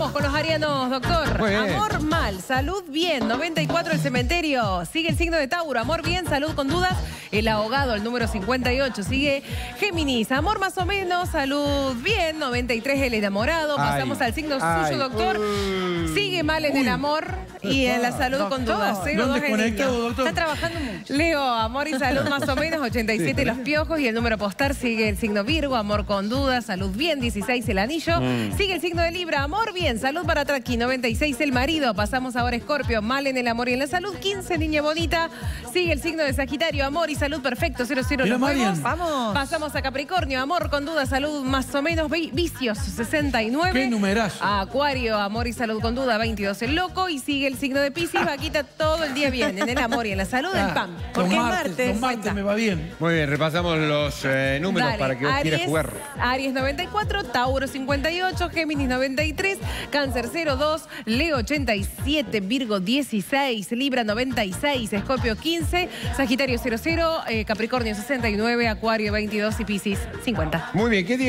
vamos con los arianos, doctor. Amor mal, salud bien. 94 el cementerio. Sigue el signo de Tauro. Amor bien, salud con dudas. El ahogado, el número 58. Sigue Géminis. Amor más o menos, salud bien. 93 el enamorado. Pasamos al signo suyo, doctor. Sigue mal en el amor y en la salud con dudas. 02 el niño. Está trabajando mucho. Leo, amor y salud más o menos. 87 los piojos y el número postal. Sigue el signo Virgo. Amor con dudas, salud bien. 16 el anillo. Sigue el signo de Libra. Amor bien, salud para Traqui. 96 el marido. Pasamos ahora a Escorpio. Mal en el amor y en la salud. 15 niña bonita. Sigue el signo de Sagitario. Amor y salud perfecto. 00 los juegos. Vamos. Pasamos a Capricornio. Amor con duda, salud más o menos. Vicios 69. Qué numerazo. Acuario. Amor y salud con duda. 22 el loco. Y sigue el signo de Piscis. Vaquita todo el día bien. En el amor y en la salud. El pan. Porque es martes. Los martes me va bien. Muy bien. Repasamos los números para que vos quieras jugar. Aries 94. Tauro 58. Géminis 93, Cáncer 02, Leo 87, Virgo 16, Libra 96, Escorpio 15, Sagitario 00, Capricornio 69, Acuario 22 y Piscis 50. Muy bien, ¿qué día?